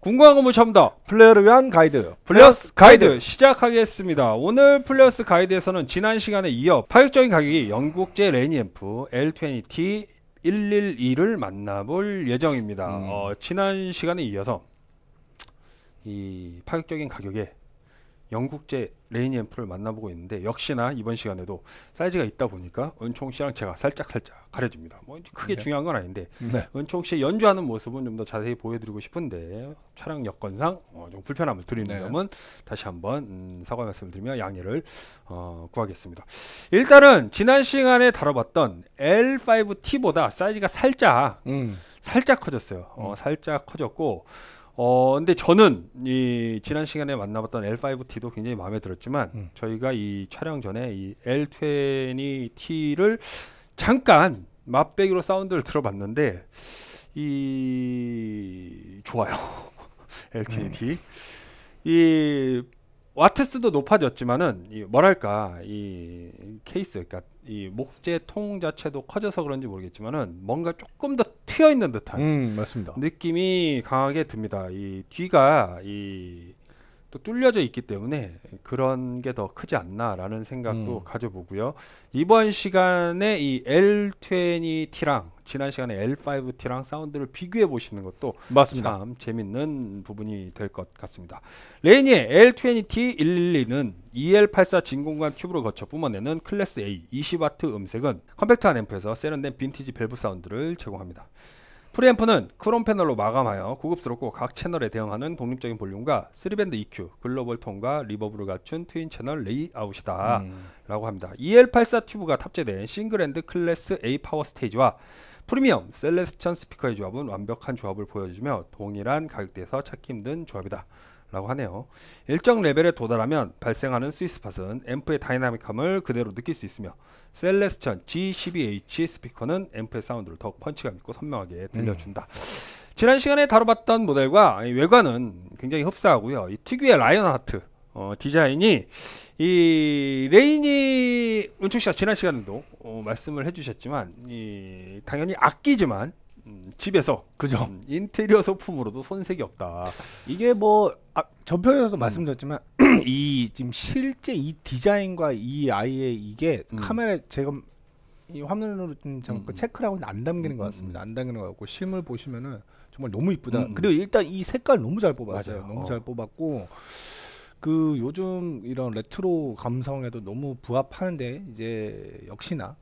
궁금한 건 무시합니다. 플레이어를 위한 가이드 플레이어스 가이드 시작하겠습니다. 오늘 플레이어스 가이드에서는 지난 시간에 이어 파격적인 가격이 영국제 레니 앰프 L20T-112를 만나볼 예정입니다. 지난 시간에 이어서 이 파격적인 가격에 영국제 레니 앰프를 만나보고 있는데, 역시나 이번 시간에도 사이즈가 있다 보니까 은총씨랑 제가 살짝 가려집니다. 뭐 크게 네. 중요한 건 아닌데 네. 은총씨 연주하는 모습은 좀 더 자세히 보여드리고 싶은데 차량 여건상 좀 불편함을 드리는 네. 점은 다시 한번 사과 말씀드리며 양해를 구하겠습니다. 일단은 지난 시간에 다뤄봤던 L5T보다 사이즈가 살짝 커졌어요. 살짝 커졌고, 근데 저는 이 지난 시간에 만나봤던 L5T도 굉장히 마음에 들었지만 저희가 이 촬영 전에 이 L20T를 잠깐 맛배기로 사운드를 들어봤는데 이 좋아요. L20T 이 와트 수도 높아졌지만은 이 뭐랄까 이 케이스, 그러니까 이 목재 통 자체도 커져서 그런지 모르겠지만은 뭔가 조금 더 트여 있는 듯한 맞습니다. 느낌이 강하게 듭니다. 이 뒤가 이 또 뚫려져 있기 때문에 그런 게 더 크지 않나라는 생각도 가져보고요. 이번 시간에 이 L20T랑 지난 시간에 L5T랑 사운드를 비교해 보시는 것도 맞습니다. 참 재밌는 부분이 될 것 같습니다. 레니의 L20T112는 EL84 진공관 튜브로 거쳐 뿜어내는 클래스 A 20W 음색은 컴팩트한 앰프에서 세련된 빈티지 밸브 사운드를 제공합니다. 프리앰프는 크롬 패널로 마감하여 고급스럽고 각 채널에 대응하는 독립적인 볼륨과 3밴드 EQ, 글로벌 톤과 리버브를 갖춘 트윈 채널 레이아웃이다 라고 합니다. EL84 튜브가 탑재된 싱글핸드 클래스 A 파워 스테이지와 프리미엄 셀레스천 스피커의 조합은 완벽한 조합을 보여주며 동일한 가격대에서 찾기 힘든 조합이다 라고 하네요. 일정 레벨에 도달하면 발생하는 스위스팟은 앰프의 다이나믹함을 그대로 느낄 수 있으며 셀레스천 G12H 스피커는 앰프의 사운드를 더욱 펀치감 있고 선명하게 들려준다. 지난 시간에 다뤄봤던 모델과 외관은 굉장히 흡사하고요. 이 특유의 라이언하트 디자인이 이 레이니 은총씨가 지난 시간에도 말씀을 해주셨지만 이 당연히 악기지만 집에서 그죠 인테리어 소품으로도 손색이 없다. 이게 뭐 전편에서도 말씀드렸지만 이 지금 실제 이 디자인과 이 아이의 이게 카메라 제가 이 화면으로 좀 잠깐 체크를 하고 안 담기는 것 같습니다. 안 담기는 것 같고 실물 보시면은 정말 너무 이쁘다. 그리고 일단 이 색깔 너무 잘 뽑았어요. 맞아요. 너무 잘 뽑았고 그 요즘 이런 레트로 감성에도 너무 부합하는데 이제 역시나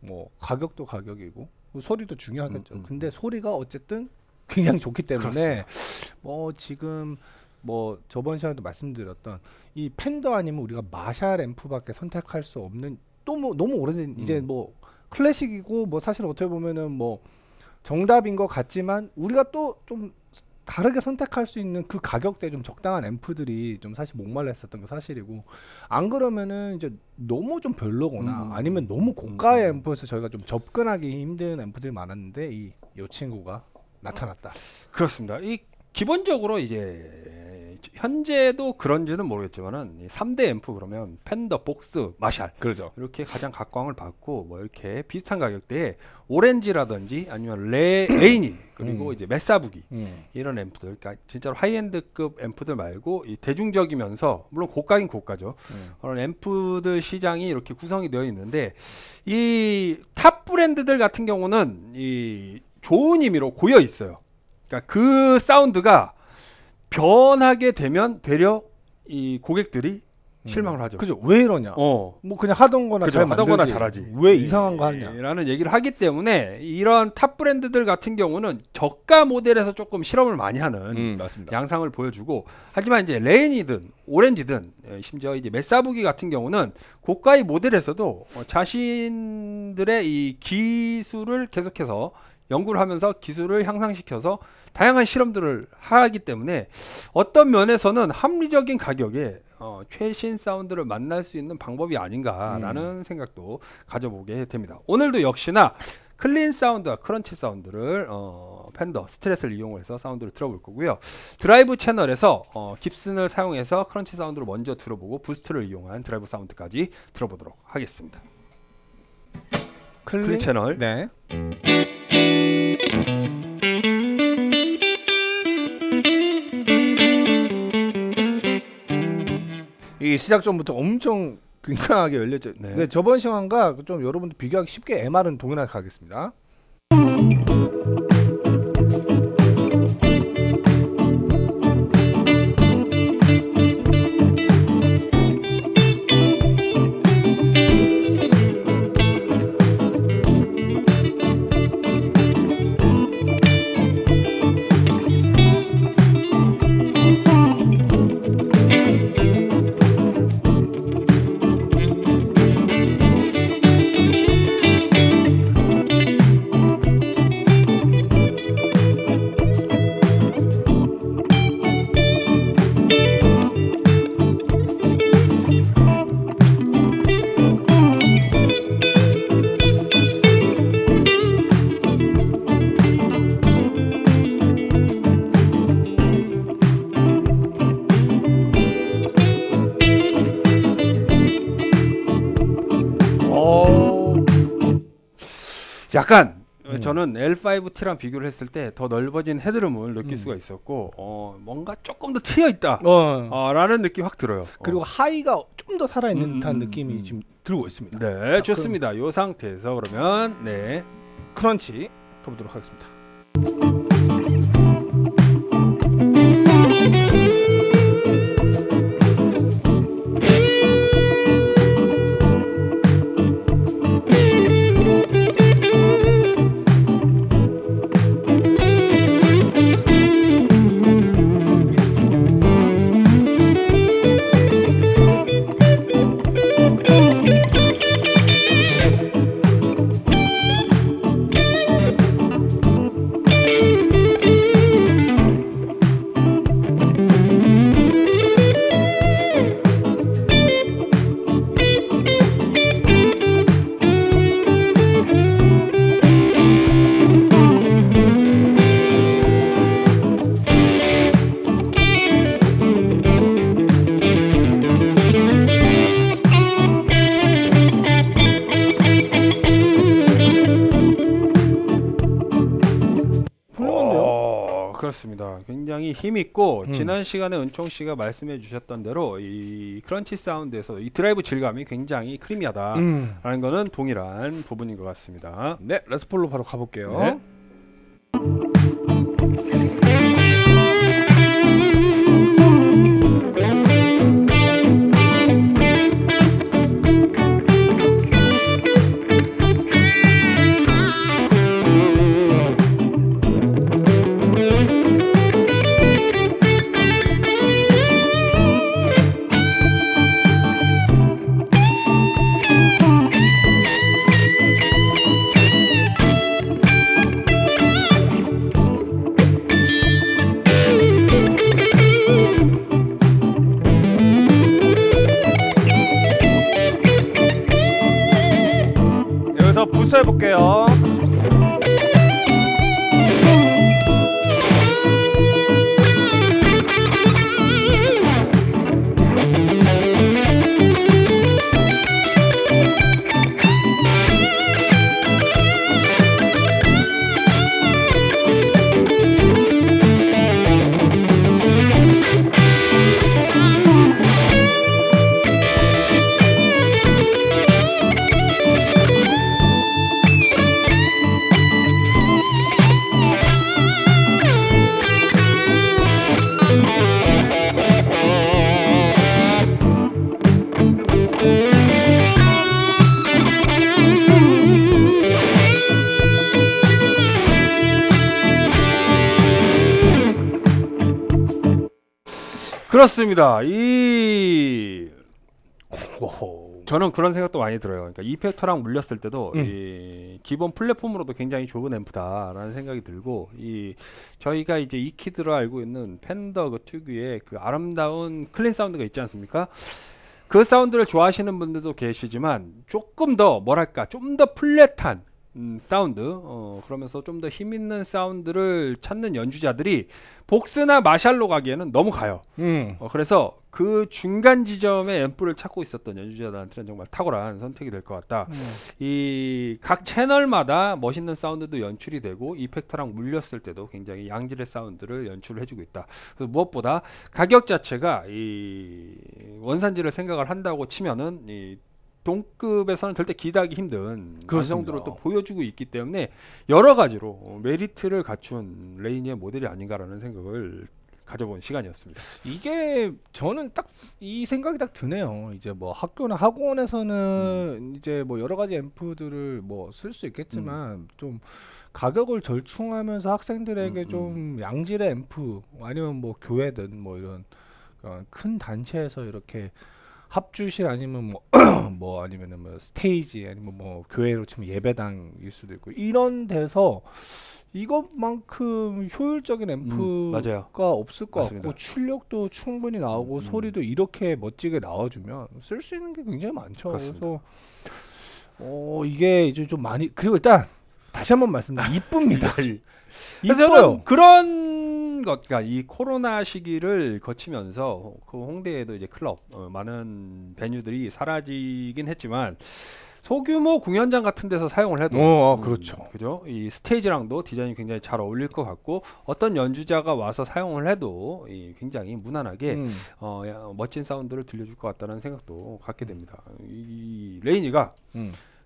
뭐 가격도 가격이고 소리도 중요하겠죠. 근데 소리가 어쨌든 굉장히 좋기 때문에 그렇습니다. 뭐 지금 뭐 저번 시간에도 말씀드렸던 이 펜더 아니면 우리가 마샬 앰프밖에 선택할 수 없는 또 뭐 너무 오래된 이제 뭐 클래식이고 뭐 사실 어떻게 보면은 뭐 정답인 것 같지만 우리가 또 좀 다르게 선택할 수 있는 그 가격대에 좀 적당한 앰프들이 좀 사실 목말랐었던 거 사실이고, 안 그러면은 이제 너무 좀 별로거나 아니면 너무 고가의 앰프에서 저희가 좀 접근하기 힘든 앰프들이 많았는데 이 친구가 나타났다. 그렇습니다. 이 기본적으로 이제 현재도 그런지는 모르겠지만은 3대 앰프 그러면 펜더, 복스, 마샬 그렇죠. 이렇게 가장 각광을 받고 뭐 이렇게 비슷한 가격대에 오렌지라든지 아니면 레이니 그리고 이제 메사 부기 이런 앰프들, 그러니까 진짜로 하이엔드급 앰프들 말고 이 대중적이면서 물론 고가긴 고가죠. 그런 앰프들 시장이 이렇게 구성이 되어 있는데 이 탑 브랜드들 같은 경우는 이 좋은 의미로 고여 있어요. 그러니까 그 사운드가 변하게 되면 되려 이 고객들이 실망을 하죠. 그죠? 왜 이러냐? 뭐 그냥 하던 거나 그죠? 잘 하던 거나 잘하지. 왜 이상한 거 하냐라는 얘기를 하기 때문에 이런 탑 브랜드들 같은 경우는 저가 모델에서 조금 실험을 많이 하는 맞습니다. 양상을 보여주고, 하지만 이제 레인이든 오렌지든 심지어 이제 메사부기 같은 경우는 고가의 모델에서도 자신들의 이 기술을 계속해서 연구를 하면서 기술을 향상시켜서 다양한 실험들을 하기 때문에 어떤 면에서는 합리적인 가격에 최신 사운드를 만날 수 있는 방법이 아닌가라는 생각도 가져보게 됩니다. 오늘도 역시나 클린 사운드와 크런치 사운드를 팬더 스트레스를 이용해서 사운드를 들어볼 거고요. 드라이브 채널에서 깁슨을 사용해서 크런치 사운드를 먼저 들어보고 부스트를 이용한 드라이브 사운드까지 들어보도록 하겠습니다. 클린 채널 네. 이 시작 전부터 엄청 굉장하게 열렸죠. 네. 근데 저번 시간과 좀 여러분들 비교하기 쉽게 MR은 동일하게 가겠습니다. 약간 저는 L5T랑 비교를 했을 때 더 넓어진 헤드룸을 느낄 수가 있었고 뭔가 조금 더 트여있다 라는 느낌이 확 들어요. 그리고 하이가 좀 더 살아있는 듯한 느낌이 지금 들고 있습니다. 네, 자, 좋습니다. 이 상태에서 그러면 네 크런치 가보도록 하겠습니다. 그렇습니다. 굉장히 힘있고 지난 시간에 은총씨가 말씀해 주셨던 대로 이 크런치 사운드에서 이 드라이브 질감이 굉장히 크리미하다 라는 거는 동일한 부분인 것 같습니다. 네, 레스폴로 바로 가볼게요. 네. 해볼게요. 그렇습니다. 저는 그런 생각도 많이 들어요. 그러니까 이펙터랑 물렸을 때도 이 기본 플랫폼으로도 굉장히 좋은 앰프다라는 생각이 들고, 이 저희가 이제 익히들어 알고 있는 팬더 그 특유의 그 아름다운 클린 사운드가 있지 않습니까? 그 사운드를 좋아하시는 분들도 계시지만 조금 더 뭐랄까 좀 더 플랫한 사운드, 그러면서 좀 더 힘있는 사운드를 찾는 연주자들이 복스나 마샬로 가기에는 너무 가요. 그래서 그 중간 지점에 앰프를 찾고 있었던 연주자들한테는 정말 탁월한 선택이 될 것 같다. 이 각 채널마다 멋있는 사운드도 연출이 되고 이펙터랑 물렸을 때도 굉장히 양질의 사운드를 연출을 해주고 있다. 그래서 무엇보다 가격 자체가 이 원산지를 생각을 한다고 치면은 이 동급에서는 절대 기대하기 힘든 완성도로 또 보여주고 있기 때문에 여러 가지로 메리트를 갖춘 레이니의 모델이 아닌가라는 생각을 가져본 시간이었습니다. 이게 저는 딱 이 생각이 딱 드네요. 이제 뭐 학교나 학원에서는 이제 뭐 여러 가지 앰프들을 뭐 쓸 수 있겠지만 좀 가격을 절충하면서 학생들에게 좀 양질의 앰프 아니면 뭐 교회든 뭐 이런 큰 단체에서 이렇게 합주실 아니면 뭐, 뭐 아니면은 뭐 스테이지 아니면 뭐 교회로 치면 예배당일 수도 있고 이런 데서 이것만큼 효율적인 앰프가 없을 것 맞습니다. 같고 출력도 충분히 나오고 소리도 이렇게 멋지게 나와주면 쓸 수 있는 게 굉장히 많죠. 맞습니다. 그래서 이게 이제 좀 많이 그리고 일단 다시 한번 말씀드리면 이쁩니다. 그래서 저는 그런 것, 그러니까 이 코로나 시기를 거치면서 그 홍대에도 이제 클럽 많은 베뉴들이 사라지긴 했지만 소규모 공연장 같은 데서 사용을 해도 그렇죠. 그죠? 이 스테이지랑도 디자인이 굉장히 잘 어울릴 것 같고 어떤 연주자가 와서 사용을 해도 이 굉장히 무난하게 멋진 사운드를 들려줄 것 같다는 생각도 갖게 됩니다. 이 레이니가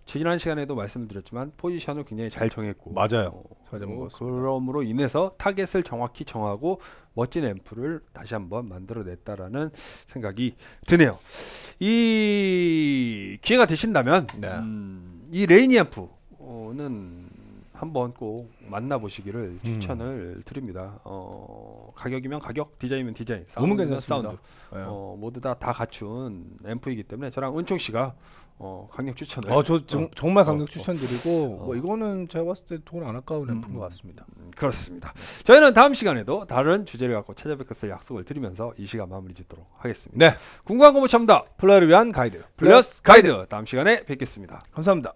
지난 시간에도 말씀드렸지만 포지션을 굉장히 잘 정했고 맞아요. 그러므로 인해서 타겟을 정확히 정하고 멋진 앰프를 다시 한번 만들어냈다라는 생각이 드네요. 이 기회가 되신다면 네. 이 레이니 앰프는 한번 꼭 만나보시기를 추천을 드립니다. 가격이면 가격, 디자인이면 디자인, 사운드면 사운드 모두 다 갖춘 앰프이기 때문에 저랑 은총 씨가 강력 추천을. 저 정말 강력 추천드리고 뭐 이거는 제가 봤을 때 돈 안 아까운 앰프인 것 같습니다. 그렇습니다. 저희는 다음 시간에도 다른 주제를 갖고 찾아뵙겠을 약속을 드리면서 이 시간 마무리 짓도록 하겠습니다. 네, 궁금한 거 못 참다. 플레이를 위한 가이드 플러스 가이드. 다음 시간에 뵙겠습니다. 감사합니다.